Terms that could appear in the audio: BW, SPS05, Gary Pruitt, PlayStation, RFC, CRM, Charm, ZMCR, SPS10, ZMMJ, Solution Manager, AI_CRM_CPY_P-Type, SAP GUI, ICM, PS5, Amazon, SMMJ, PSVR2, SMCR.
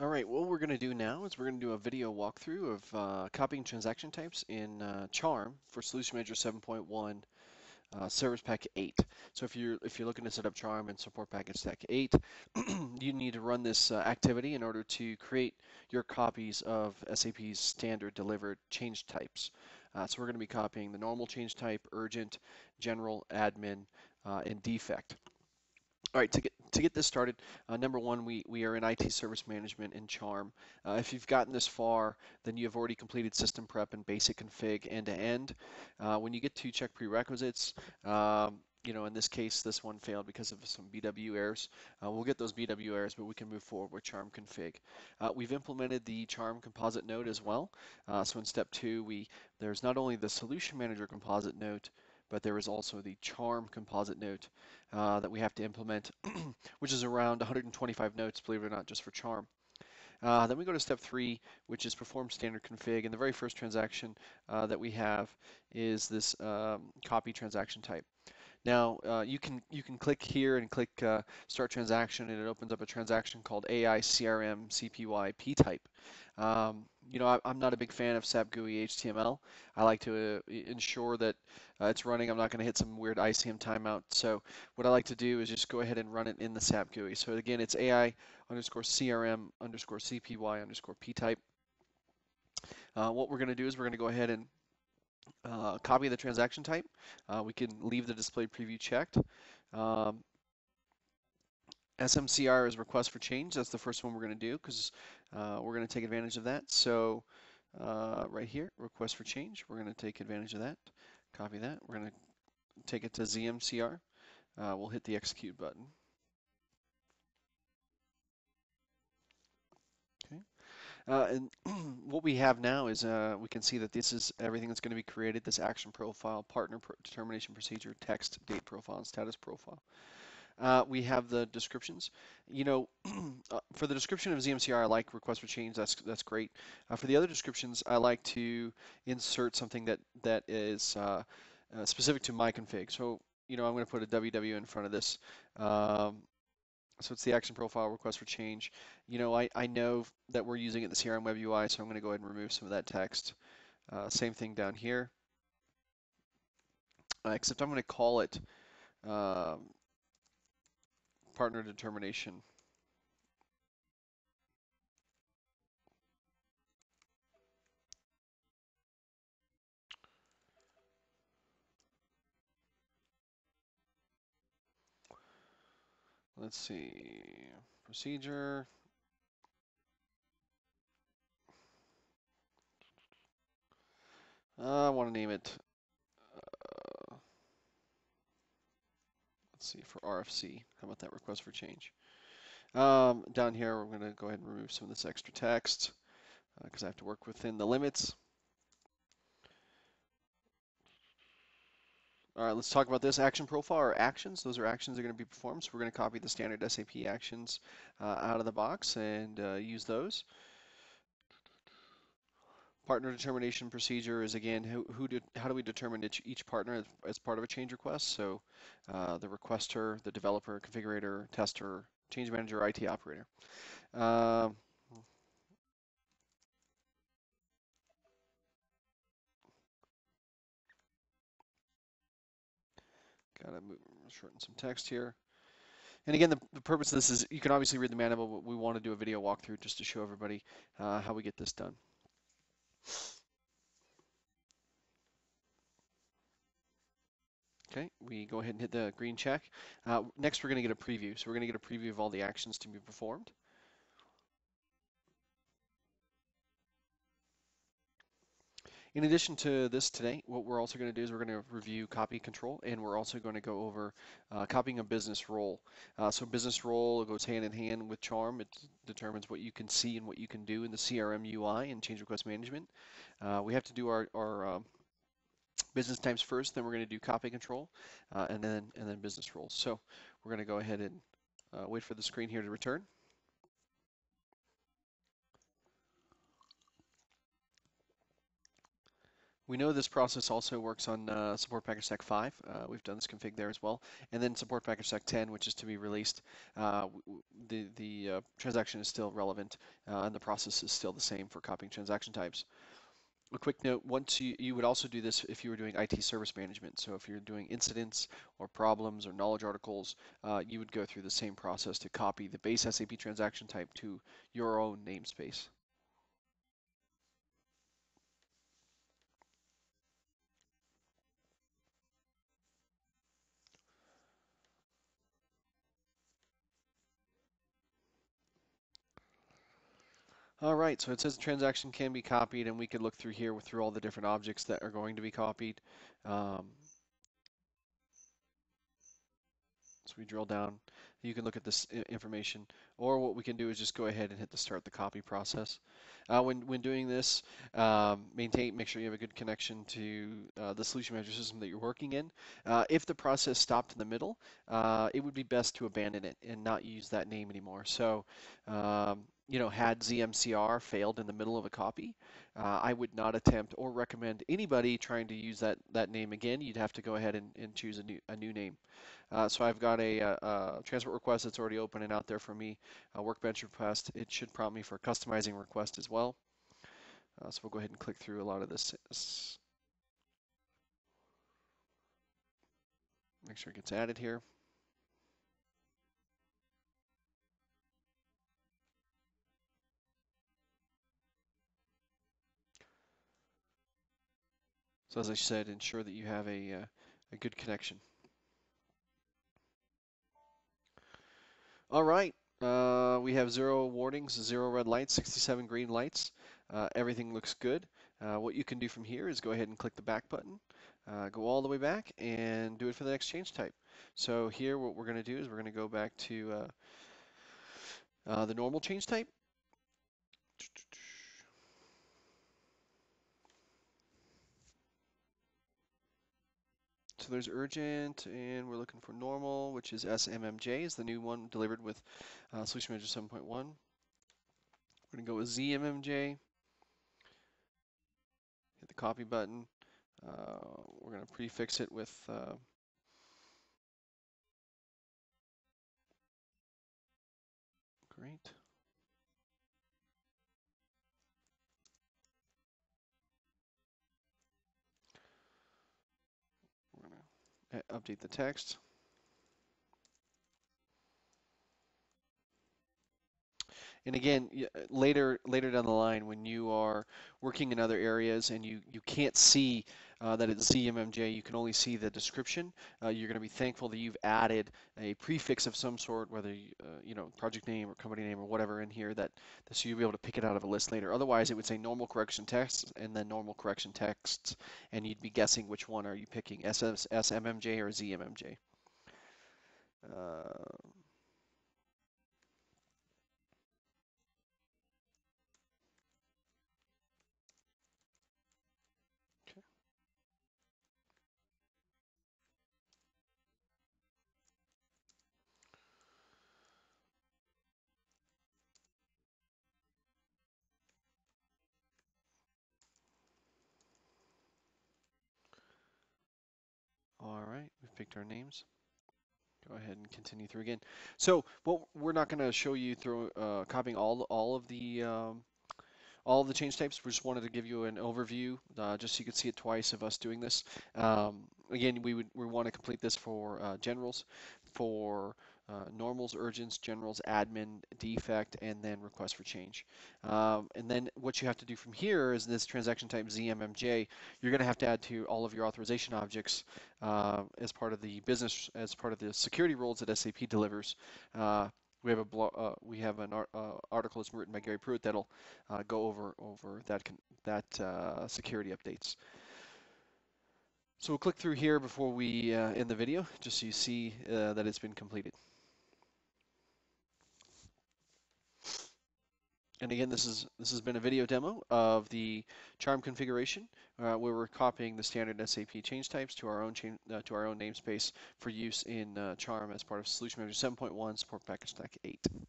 All right, what we're going to do now is we're going to do a video walkthrough of copying transaction types in Charm for Solution Manager 7.1 Service Pack 8. So if you're looking to set up Charm and Support Package Stack 8, you need to run this activity in order to create your copies of SAP's standard delivered change types. So we're going to be copying the normal change type, urgent, general, admin, and defect. All right, to get this started, number one, we are in IT Service Management in Charm. If you've gotten this far, then you have already completed system prep and basic config end-to-end. When you get to check prerequisites, you know, in this case, this one failed because of some BW errors. We'll get those BW errors, but we can move forward with Charm config. We've implemented the Charm composite node as well. So in step two, there's not only the Solution Manager composite node, but there is also the Charm composite note that we have to implement, which is around 125 notes, believe it or not, just for Charm. Then we go to step three, which is perform standard config. And the very first transaction that we have is this copy transaction type. Now, you can click here and click Start Transaction, and it opens up a transaction called AI_CRM_CPY_P-Type. You know, I'm not a big fan of SAP GUI HTML. I like to ensure that it's running. I'm not going to hit some weird ICM timeout. So what I like to do is just go ahead and run it in the SAP GUI. So again, it's AI_CRM_CPY_P-Type. What we're going to do is we're going to go ahead and copy the transaction type. We can leave the display preview checked. SMCR is request for change. That's the first one we're going to do because we're going to take advantage of that. So right here, request for change. We're going to take advantage of that. Copy that. We're going to take it to ZMCR. We'll hit the execute button. And what we have now is we can see that this is everything that's going to be created, this action profile, partner determination procedure, text, date profile, and status profile. We have the descriptions. You know, for the description of ZMCR, I like request for change. That's great. For the other descriptions, I like to insert something that is specific to my config. So, you know, I'm going to put a WW in front of this. So it's the action profile request for change. You know, I know that we're using it in the CRM web UI, so I'm going to go ahead and remove some of that text. Same thing down here, except I'm going to call it partner determination. Let's see, procedure. I want to name it, let's see, for RFC. How about that, request for change? Down here, we're going to go ahead and remove some of this extra text because I have to work within the limits. All right, let's talk about this action profile or actions. Those are actions that are going to be performed. So we're going to copy the standard SAP actions out of the box and use those. Partner determination procedure is, again, how do we determine each partner as part of a change request? So the requester, the developer, configurator, tester, change manager, IT operator. Gotta shorten some text here. And again, the purpose of this is you can obviously read the manual, but we want to do a video walkthrough just to show everybody how we get this done. Okay, we go ahead and hit the green check. Next, we're going to get a preview. So we're going to get a preview of all the actions to be performed. In addition to this today, what we're also going to do is we're going to review copy control, and we're also going to go over copying a business role. So business role goes hand in hand with Charm. It determines what you can see and what you can do in the CRM UI and change request management. We have to do our business types first, then we're going to do copy control, and then business roles. So we're going to go ahead and wait for the screen here to return. We know this process also works on Support Package Stack 5. We've done this config there as well. And then Support Package Stack 10, which is to be released. The transaction is still relevant, and the process is still the same for copying transaction types. A quick note, once you would also do this if you were doing IT service management. So if you're doing incidents or problems or knowledge articles, you would go through the same process to copy the base SAP transaction type to your own namespace. All right, so it says the transaction can be copied, and we could look through here through all the different objects that are going to be copied. So we drill down. You can look at this information, or what we can do is just go ahead and hit the start the copy process. When doing this, make sure you have a good connection to the Solution Manager system that you're working in. If the process stopped in the middle, it would be best to abandon it and not use that name anymore. So, you know, had ZMCR failed in the middle of a copy, I would not attempt or recommend anybody trying to use that name again. You'd have to go ahead and choose a new name. So I've got a transport request that's already open and out there for me, a workbench request. It should prompt me for a customizing request as well. So we'll go ahead and click through a lot of this. Make sure it gets added here. So as I said, ensure that you have a good connection. All right, we have 0 warnings, 0 red lights, 67 green lights. Everything looks good. What you can do from here is go ahead and click the back button, go all the way back, and do it for the next change type. So here, what we're going to do is we're going to go back to the normal change type. So there's urgent, and we're looking for normal, which is SMMJ, is the new one delivered with Solution Manager 7.1. We're going to go with ZMMJ, hit the copy button. We're going to prefix it with great. Update the text. And again, later down the line, when you are working in other areas and you can't see that it's ZMMJ, you can only see the description. You're going to be thankful that you've added a prefix of some sort, whether you know, project name or company name or whatever in here, that so you'll be able to pick it out of a list later. Otherwise, it would say normal correction texts and then normal correction texts, and you'd be guessing which one are you picking, SMMJ or ZMMJ. All right, we've picked our names. Go ahead and continue through again. So, well, we're not going to show you through copying all of the change types. We just wanted to give you an overview, just so you could see it twice of us doing this. Again, we want to complete this for generals, for normals, urgents, generals, admin, defect, and then request for change. And then what you have to do from here is this transaction type ZMMJ. You're going to have to add to all of your authorization objects as part of the business, as part of the security roles that SAP delivers. We have a article that's written by Gary Pruitt that'll go over that security updates. So we'll click through here before we end the video, just so you see that it's been completed. And again, this has been a video demo of the Charm configuration, where we're copying the standard SAP change types to our own namespace for use in Charm as part of Solution Manager 7.1 Support Package Stack 8.